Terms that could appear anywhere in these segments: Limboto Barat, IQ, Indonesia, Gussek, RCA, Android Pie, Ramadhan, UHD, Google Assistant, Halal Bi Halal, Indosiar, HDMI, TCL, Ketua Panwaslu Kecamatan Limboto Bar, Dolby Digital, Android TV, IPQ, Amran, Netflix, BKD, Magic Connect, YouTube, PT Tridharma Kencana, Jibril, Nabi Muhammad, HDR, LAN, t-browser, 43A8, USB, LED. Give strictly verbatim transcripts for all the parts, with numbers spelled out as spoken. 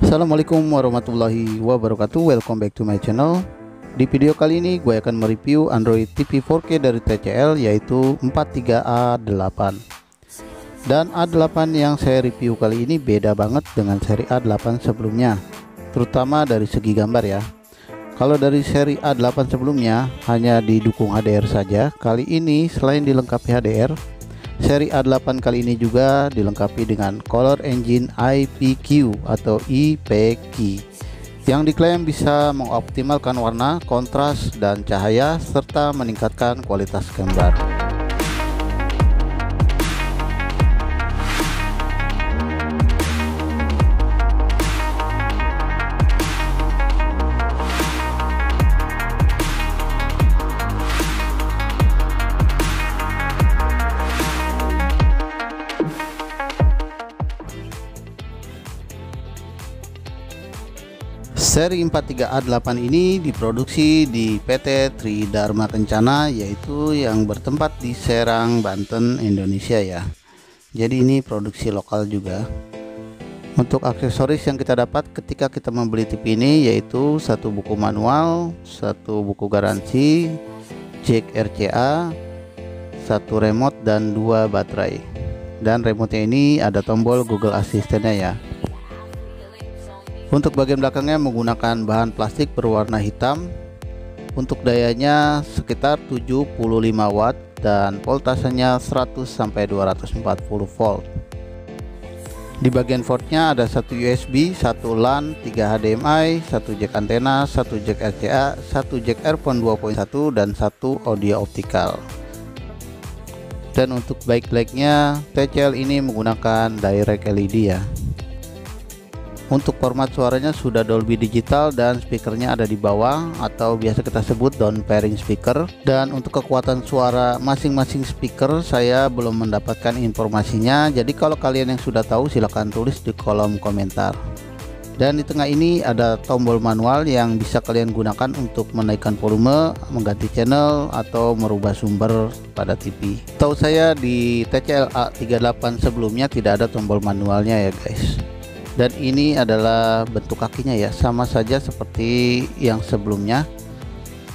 Assalamualaikum warahmatullahi wabarakatuh. Welcome back to my channel. Di video kali ini gue akan mereview Android T V four K dari T C L, yaitu forty three A eight. Dan A eight yang saya review kali ini beda banget dengan seri A eight sebelumnya, terutama dari segi gambar ya. Kalau dari seri A eight sebelumnya hanya didukung H D R saja, kali ini selain dilengkapi H D R, seri A eight kali ini juga dilengkapi dengan Color Engine I P Q atau I P Q yang diklaim bisa mengoptimalkan warna, kontras, dan cahaya serta meningkatkan kualitas gambar. Seri forty three A eight ini diproduksi di P T Tridharma Kencana, yaitu yang bertempat di Serang, Banten, Indonesia ya. Jadi ini produksi lokal juga. Untuk aksesoris yang kita dapat ketika kita membeli T V ini yaitu satu buku manual, satu buku garansi, jack R C A, satu remote, dan dua baterai. Dan remote-nya ini ada tombol Google Assistant-nya ya. Untuk bagian belakangnya menggunakan bahan plastik berwarna hitam. Untuk dayanya sekitar tujuh puluh lima watt dan voltasenya seratus sampai dua ratus empat puluh volt. Di bagian portnya ada satu U S B, satu LAN, tiga H D M I, satu jack antena, satu jack R C A, satu jack earphone dua titik satu, dan satu audio optical. Dan untuk backlightnya T C L ini menggunakan direct L E D ya. Untuk format suaranya sudah Dolby Digital dan speakernya ada di bawah atau biasa kita sebut down pairing speaker. Dan untuk kekuatan suara masing-masing speaker saya belum mendapatkan informasinya, jadi kalau kalian yang sudah tahu silahkan tulis di kolom komentar. Dan di tengah ini ada tombol manual yang bisa kalian gunakan untuk menaikkan volume, mengganti channel, atau merubah sumber pada T V. Tahu saya di T C L A tiga delapan sebelumnya tidak ada tombol manualnya ya guys. Dan ini adalah bentuk kakinya ya, sama saja seperti yang sebelumnya.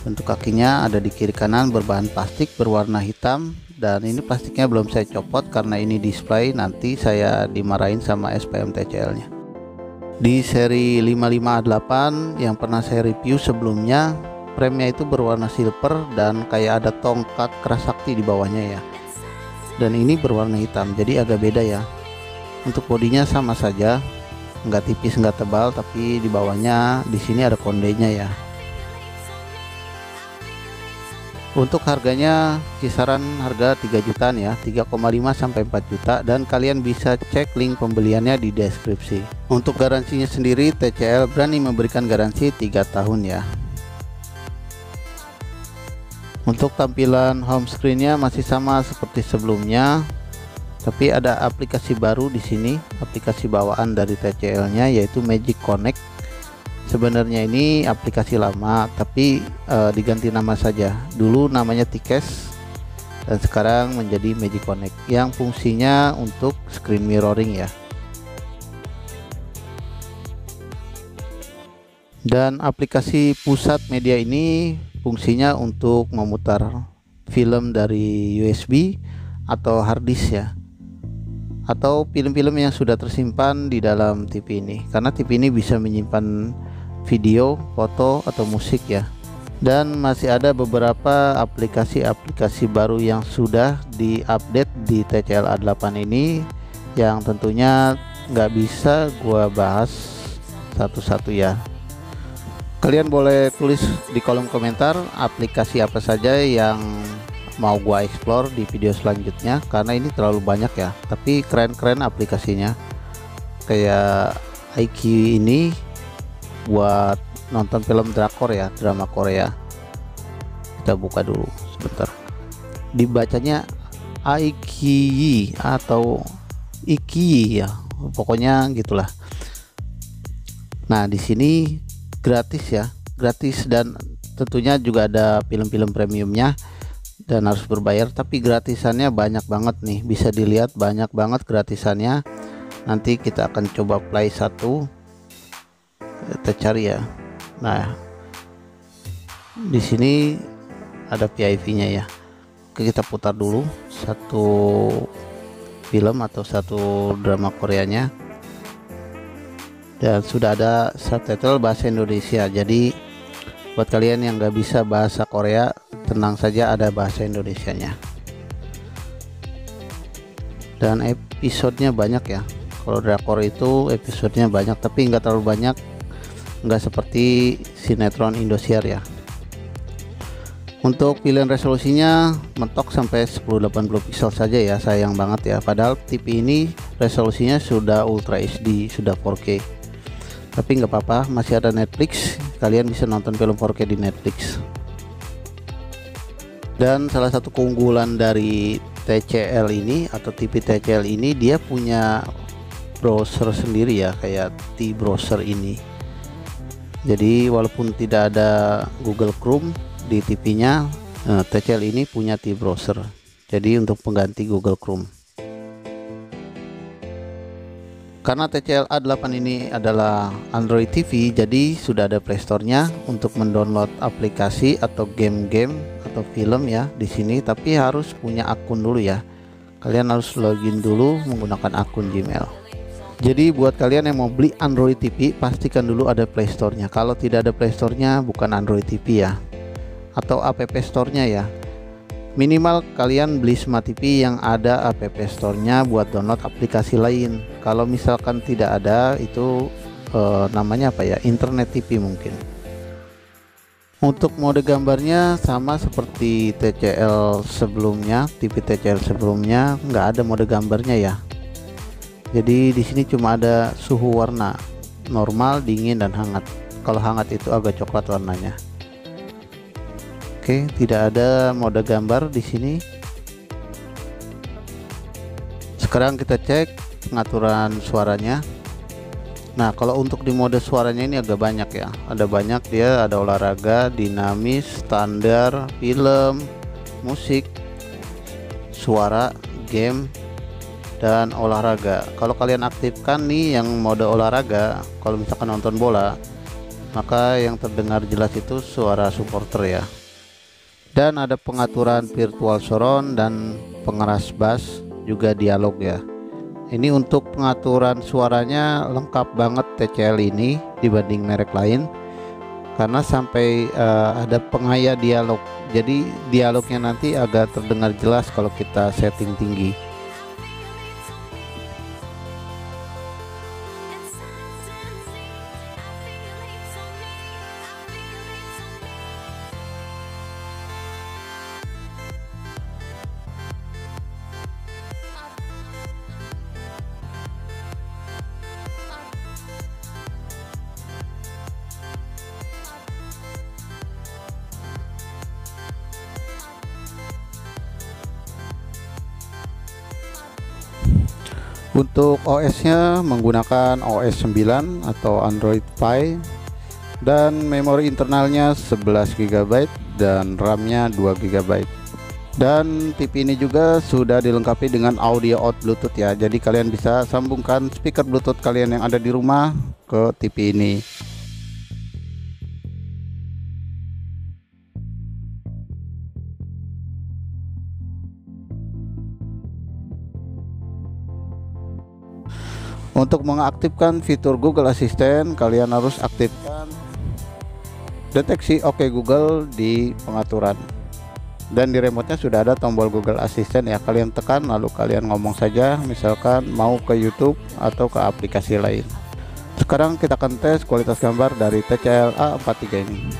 Bentuk kakinya ada di kiri kanan berbahan plastik berwarna hitam, dan ini plastiknya belum saya copot karena ini display, nanti saya dimarahin sama S P M T C L nya. Di seri forty five A eight yang pernah saya review sebelumnya, frame-nya itu berwarna silver dan kayak ada tongkat kerasakti di bawahnya ya, dan ini berwarna hitam jadi agak beda ya. Untuk bodinya sama saja, nggak tipis nggak tebal, tapi di bawahnya di sini ada kondenya ya. Untuk harganya kisaran harga tiga jutaan ya, tiga koma lima sampai empat juta, dan kalian bisa cek link pembeliannya di deskripsi. Untuk garansinya sendiri T C L berani memberikan garansi tiga tahun ya. Untuk tampilan home screen-nya masih sama seperti sebelumnya, tapi ada aplikasi baru di sini, aplikasi bawaan dari T C L-nya yaitu Magic Connect. Sebenarnya ini aplikasi lama, tapi e, diganti nama saja. Dulu namanya T-Cache dan sekarang menjadi Magic Connect yang fungsinya untuk screen mirroring ya. Dan aplikasi pusat media ini fungsinya untuk memutar film dari U S B atau hard disk ya, atau film-film yang sudah tersimpan di dalam T V ini, karena T V ini bisa menyimpan video, foto, atau musik ya. Dan masih ada beberapa aplikasi-aplikasi baru yang sudah diupdate di T C L A eight ini, yang tentunya nggak bisa gua bahas satu-satu ya. Kalian boleh tulis di kolom komentar aplikasi apa saja yang mau gua explore di video selanjutnya, karena ini terlalu banyak ya, tapi keren-keren aplikasinya. Kayak I Q ini buat nonton film drakor ya, drama Korea. Kita buka dulu sebentar, dibacanya I Q atau Iki ya, pokoknya gitulah. Nah di sini gratis ya, gratis, dan tentunya juga ada film-film premiumnya dan harus berbayar, tapi gratisannya banyak banget nih, bisa dilihat banyak banget gratisannya. Nanti kita akan coba play satu kita cari ya. Nah, di sini ada P I V-nya ya. Oke, kita putar dulu satu film atau satu drama Koreanya. Dan sudah ada subtitle bahasa Indonesia. Jadi buat kalian yang nggak bisa bahasa Korea, tenang saja, ada bahasa Indonesianya. Dan episodenya banyak ya. Kalau drakor itu episodenya banyak, tapi nggak terlalu banyak, nggak seperti sinetron Indosiar ya. Untuk pilihan resolusinya mentok sampai seribu delapan puluh pixel saja ya, sayang banget ya. Padahal T V ini resolusinya sudah Ultra H D, sudah four K. Tapi nggak apa-apa, masih ada Netflix, kalian bisa nonton film four K di Netflix. Dan salah satu keunggulan dari T C L ini atau T V T C L ini, dia punya browser sendiri ya, kayak t-browser ini. Jadi walaupun tidak ada Google Chrome di T V-nya, eh, T C L ini punya t-browser, jadi untuk pengganti Google Chrome. Karena T C L A delapan ini adalah Android T V, jadi sudah ada Play Store-nya untuk mendownload aplikasi atau game-game atau film ya di sini, tapi harus punya akun dulu ya. Kalian harus login dulu menggunakan akun Gmail. Jadi buat kalian yang mau beli Android T V, pastikan dulu ada Play Store-nya. Kalau tidak ada Play Store-nya, bukan Android T V ya, atau App Store-nya ya. Minimal kalian beli Smart T V yang ada App Store-nya buat download aplikasi lain. Kalau misalkan tidak ada, itu eh, namanya apa ya, Internet T V mungkin. Untuk mode gambarnya sama seperti T C L sebelumnya, T V T C L sebelumnya nggak ada mode gambarnya ya. Jadi di sini cuma ada suhu warna, normal, dingin, dan hangat. Kalau hangat itu agak coklat warnanya. Oke, tidak ada mode gambar di sini. Sekarang kita cek pengaturan suaranya. Nah, kalau untuk di mode suaranya ini agak banyak ya. Ada banyak dia, ada olahraga, dinamis, standar, film, musik, suara, game, dan olahraga. Kalau kalian aktifkan nih yang mode olahraga, kalau misalkan nonton bola, maka yang terdengar jelas itu suara supporter ya. Dan ada pengaturan virtual surround dan pengeras bass, juga dialog ya. Ini untuk pengaturan suaranya lengkap banget T C L ini dibanding merek lain, karena sampai uh, ada penghaya dialog. Jadi dialognya nanti agak terdengar jelas kalau kita setting tinggi. Untuk O S-nya menggunakan O S sembilan atau Android Pie, dan memori internalnya sebelas giga byte dan RAM-nya dua giga byte. Dan T V ini juga sudah dilengkapi dengan audio out Bluetooth ya. Jadi kalian bisa sambungkan speaker Bluetooth kalian yang ada di rumah ke T V ini. Untuk mengaktifkan fitur Google Assistant, kalian harus aktifkan deteksi Oke Google di pengaturan. Dan di remote-nya sudah ada tombol Google Assistant ya, kalian tekan lalu kalian ngomong saja, misalkan mau ke YouTube atau ke aplikasi lain. Sekarang kita akan tes kualitas gambar dari T C L A empat tiga ini.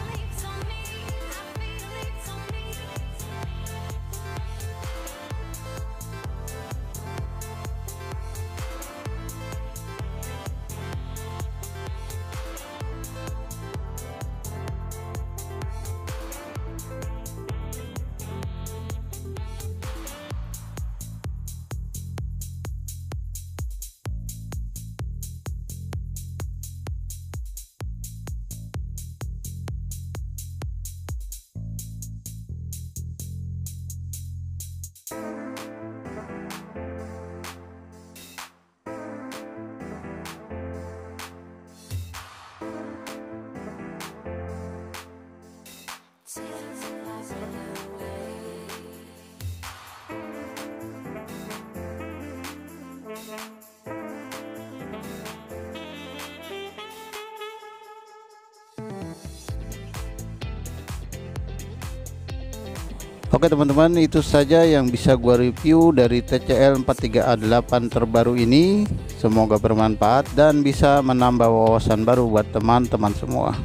Oke teman-teman, itu saja yang bisa gua review dari T C L empat tiga A delapan terbaru ini. Semoga bermanfaat dan bisa menambah wawasan baru buat teman-teman semua.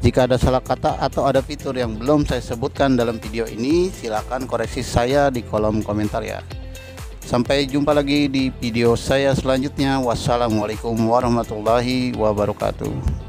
Jika ada salah kata atau ada fitur yang belum saya sebutkan dalam video ini, silahkan koreksi saya di kolom komentar ya. Sampai jumpa lagi di video saya selanjutnya. Wassalamualaikum warahmatullahi wabarakatuh.